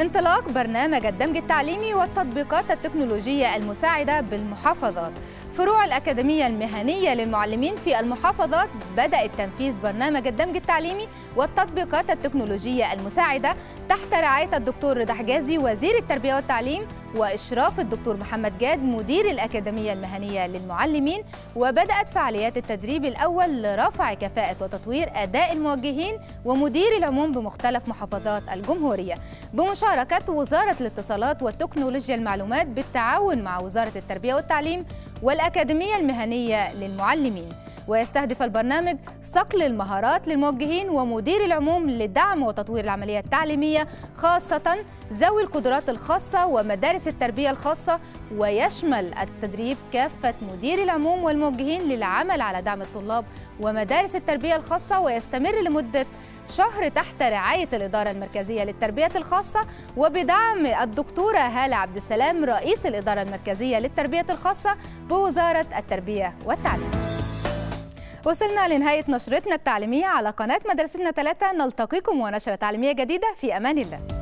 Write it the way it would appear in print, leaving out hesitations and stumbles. انطلاق برنامج الدمج التعليمي والتطبيقات التكنولوجية المساعدة بالمحافظات. فروع الأكاديمية المهنية للمعلمين في المحافظات بدأت تنفيذ برنامج الدمج التعليمي والتطبيقات التكنولوجية المساعدة تحت رعاية الدكتور رضا حجازي وزير التربية والتعليم وإشراف الدكتور محمد جاد مدير الأكاديمية المهنية للمعلمين، وبدأت فعاليات التدريب الأول لرفع كفاءة وتطوير أداء الموجهين ومدير العموم بمختلف محافظات الجمهورية بمشاركة وزارة الاتصالات وتكنولوجيا المعلومات بالتعاون مع وزارة التربية والتعليم والأكاديمية المهنية للمعلمين. ويستهدف البرنامج صقل المهارات للموجهين ومدير العموم لدعم وتطوير العملية التعليمية خاصة ذوي القدرات الخاصة ومدارس التربية الخاصة، ويشمل التدريب كافة مدير العموم والموجهين للعمل على دعم الطلاب ومدارس التربية الخاصة، ويستمر لمدة شهر تحت رعاية الإدارة المركزية للتربية الخاصة وبدعم الدكتورة هالة عبد السلام رئيس الإدارة المركزية للتربية الخاصة بوزارة التربية والتعليم. وصلنا لنهاية نشرتنا التعليمية على قناة مدرستنا 3. نلتقيكم ونشرة تعليمية جديدة في أمان الله.